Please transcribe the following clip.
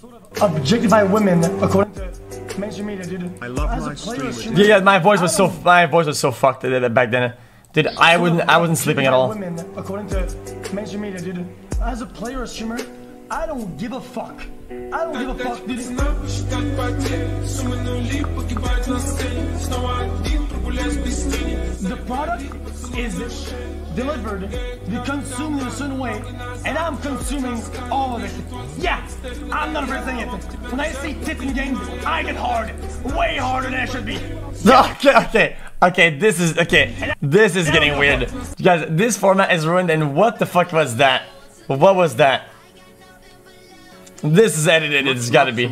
sort of objectify women according to mainstream media, dude. I love my stream. Yeah, my voice was so fucked back then, dude. I wasn't sleeping at all. Women according to mainstream media, dude. As a player or streamer, I don't give a fuck. I don't give a fuck, dude. The product is delivered, be consumed in a certain way, and I'm consuming all of it. Yeah, I'm not afraid of saying it. When I see tits in games, I get hard, way harder than I should be. Okay, this is getting weird. Guys, this format is ruined, and what the fuck was that? What was that? This is edited, it's gotta be.